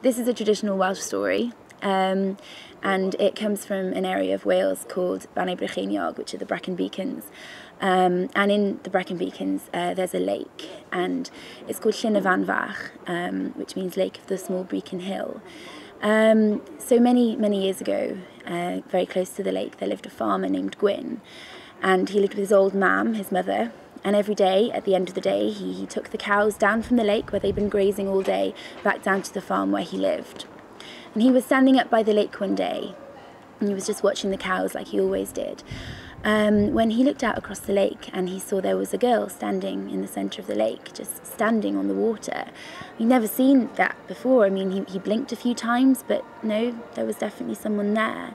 This is a traditional Welsh story and it comes from an area of Wales called Bannau Brycheiniog, which are the Brecon Beacons. And in the Brecon Beacons there's a lake and it's called Llyn Efan Fach, which means Lake of the Small Brecon Hill. So many years ago, very close to the lake, there lived a farmer named Gwyn, and he lived with his old mam, his mother. And every day, at the end of the day, he took the cows down from the lake where they'd been grazing all day, back down to the farm where he lived. And he was standing up by the lake one day, and he was just watching the cows like he always did, when he looked out across the lake and he saw there was a girl standing in the centre of the lake, just standing on the water. He'd never seen that before. I mean, he blinked a few times, but no, there was definitely someone there.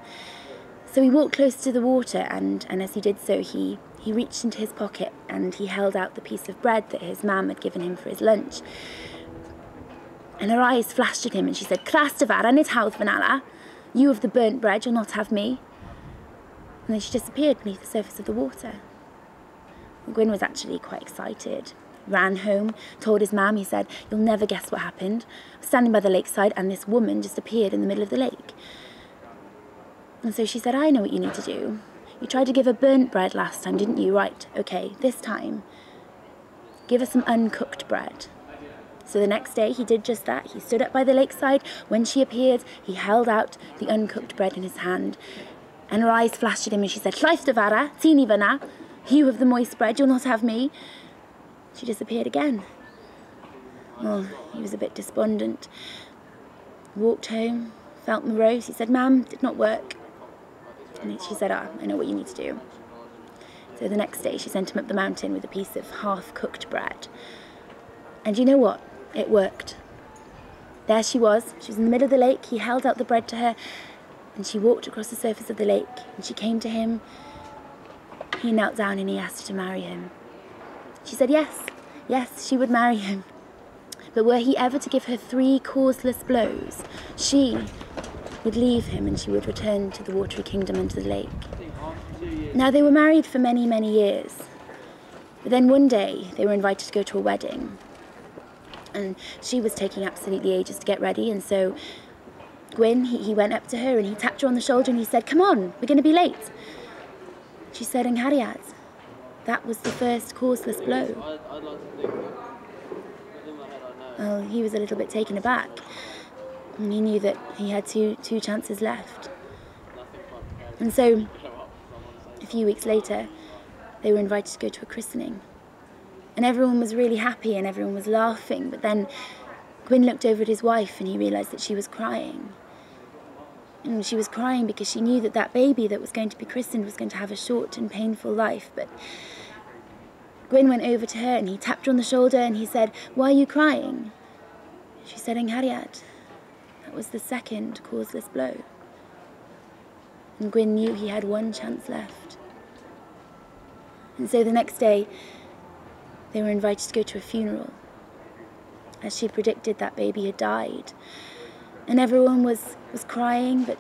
So he walked close to the water, and as he did so, he reached into his pocket and he held out the piece of bread that his mam had given him for his lunch. And her eyes flashed at him and she said, "Clastivar, nid hawdd fanala. You of the burnt bread, you'll not have me." And then she disappeared beneath the surface of the water. Gwyn was actually quite excited. Ran home, told his mam, he said, "You'll never guess what happened. I was standing by the lakeside and this woman just appeared in the middle of the lake." And so she said, "I know what you need to do. You tried to give her burnt bread last time, didn't you? Right, okay, this time, give her some uncooked bread." So the next day he did just that. He stood up by the lakeside. When she appeared, he held out the uncooked bread in his hand. And her eyes flashed at him and she said, "Llaistavara, tini fana, you of the moist bread, you'll not have me." She disappeared again. Well, he was a bit despondent. Walked home, felt morose. He said, "Ma'am, did not work." And she said, "Ah, I know what you need to do." So the next day she sent him up the mountain with a piece of half-cooked bread. And you know what? It worked. There she was in the middle of the lake, he held out the bread to her, and she walked across the surface of the lake, and she came to him. He knelt down and he asked her to marry him. She said yes, she would marry him. But were he ever to give her 3 causeless blows, she would leave him and she would return to the watery kingdom and to the lake. Now they were married for many years, but then one day they were invited to go to a wedding, and she was taking absolutely ages to get ready, and so Gwyn, he went up to her and he tapped her on the shoulder and he said, "Come on, we're going to be late." She said, "Angharad." That was the first causeless blow. Well, he was a little bit taken aback. And he knew that he had two chances left. And so, a few weeks later, they were invited to go to a christening. And everyone was really happy and everyone was laughing, but then Gwyn looked over at his wife and he realised that she was crying. And she was crying because she knew that that baby that was going to be christened was going to have a short and painful life. But Gwyn went over to her and he tapped her on the shoulder and he said, "Why are you crying?" She said, "Hariyad." Was the second causeless blow. And Gwyn knew he had one chance left. And so the next day, they were invited to go to a funeral. As she predicted, that baby had died. And everyone was crying, but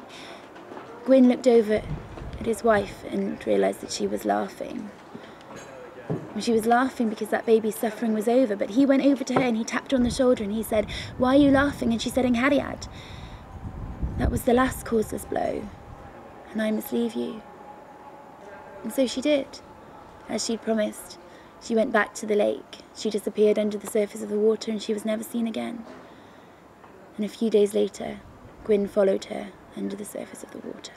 Gwyn looked over at his wife and realised that she was laughing. And she was laughing because that baby's suffering was over, but he went over to her and he tapped her on the shoulder and he said, "Why are you laughing?" And she said, "Hariyad." That was the last causeless blow, and I must leave you. And so she did, as she'd promised. She went back to the lake, she disappeared under the surface of the water, and she was never seen again. And a few days later, Gwyn followed her under the surface of the water.